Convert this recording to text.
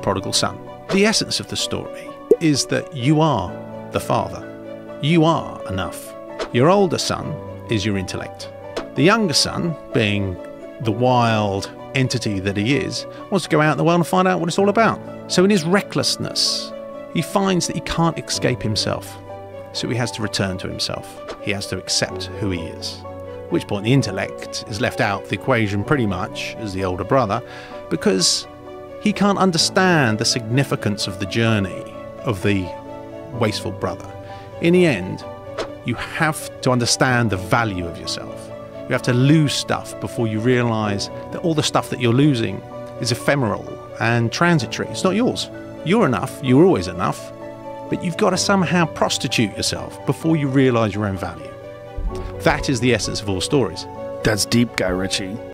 the prodigal son. The essence of the story is that you are the father. You are enough. Your older son is your intellect. The younger son, being the wild entity that he is, wants to go out in the world and find out what it's all about. So in his recklessness, he finds that he can't escape himself. So he has to return to himself. He has to accept who he is. At which point the intellect is left out of the equation pretty much as the older brother, because he can't understand the significance of the journey of the wasteful brother. In the end, you have to understand the value of yourself. You have to lose stuff before you realise that all the stuff that you're losing is ephemeral and transitory. It's not yours. You're enough. You're always enough. But you've got to somehow prostitute yourself before you realise your own value. That is the essence of all stories. That's deep, Guy Ritchie.